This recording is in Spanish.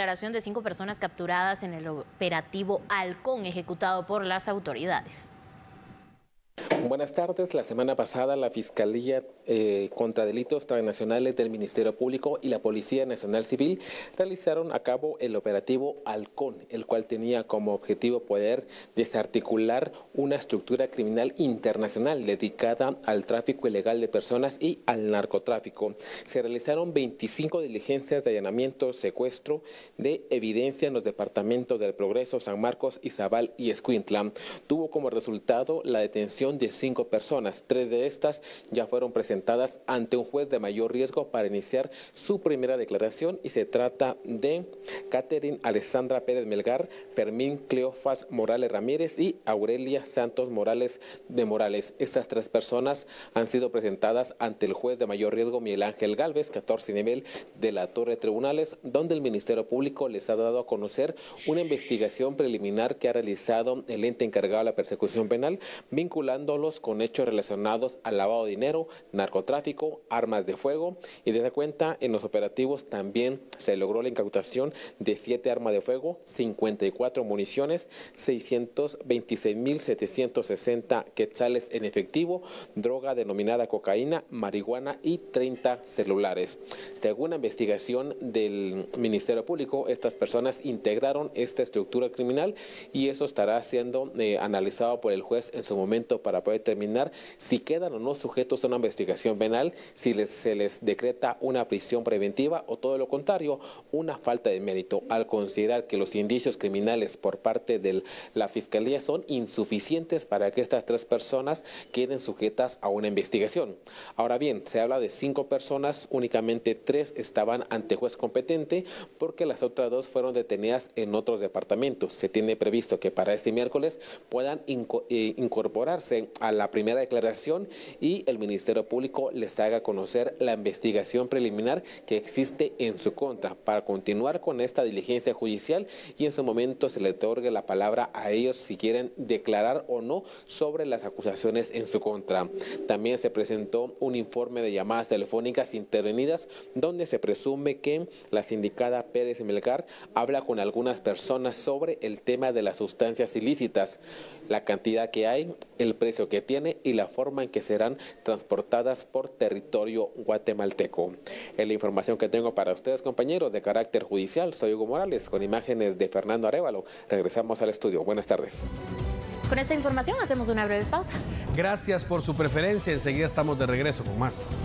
declaración de 5 personas capturadas en el operativo Halcón ejecutado por las autoridades. Buenas tardes. La semana pasada la Fiscalía contra Delitos Transnacionales del Ministerio Público y la Policía Nacional Civil realizaron a cabo el operativo Halcón, el cual tenía como objetivo poder desarticular una estructura criminal internacional dedicada al tráfico ilegal de personas y al narcotráfico. Se realizaron 25 diligencias de allanamiento, secuestro de evidencia en los departamentos del Progreso, San Marcos, Izabal y Escuintla. Tuvo como resultado la detención de 5 personas. 3 de estas ya fueron presentadas ante un juez de mayor riesgo para iniciar su primera declaración, y se trata de Catherine Alessandra Pérez Melgar, Fermín Cleofas Morales Ramírez y Aurelia Santos Morales de Morales. Estas 3 personas han sido presentadas ante el juez de mayor riesgo Miguel Ángel Gálvez, 14 nivel de la Torre de Tribunales, donde el Ministerio Público les ha dado a conocer una investigación preliminar que ha realizado el ente encargado de la persecución penal, vinculándolos con hechos relacionados al lavado de dinero, narcotráfico, armas de fuego, y de esa cuenta en los operativos también se logró la incautación de 7 armas de fuego, 54 municiones, 626.760 quetzales en efectivo, droga denominada cocaína, marihuana y 30 celulares. Según la investigación del Ministerio Público, estas personas integraron esta estructura criminal y eso estará siendo analizado por el juez en su momento para poder determinar si quedan o no sujetos a una investigación penal, si se les decreta una prisión preventiva o todo lo contrario, una falta de mérito, al considerar que los indicios criminales por parte de la Fiscalía son insuficientes para que estas 3 personas queden sujetas a una investigación. Ahora bien, se habla de 5 personas, únicamente 3 estaban ante juez competente porque las otras 2 fueron detenidas en otros departamentos. Se tiene previsto que para este miércoles puedan incorporarse a la primera declaración y el Ministerio Público les haga conocer la investigación preliminar que existe en su contra para continuar con esta diligencia judicial, y en su momento se le otorgue la palabra a ellos si quieren declarar o no sobre las acusaciones en su contra. También se presentó un informe de llamadas telefónicas intervenidas donde se presume que la sindicada Pérez Melgar habla con algunas personas sobre el tema de las sustancias ilícitas, la cantidad que hay, el precio que tiene y la forma en que serán transportadas por territorio guatemalteco. Es la información que tengo para ustedes, compañeros, de carácter judicial. Soy Hugo Morales con imágenes de Fernando Arevalo. Regresamos al estudio. Buenas tardes. Con esta información hacemos una breve pausa. Gracias por su preferencia. Enseguida estamos de regreso con más.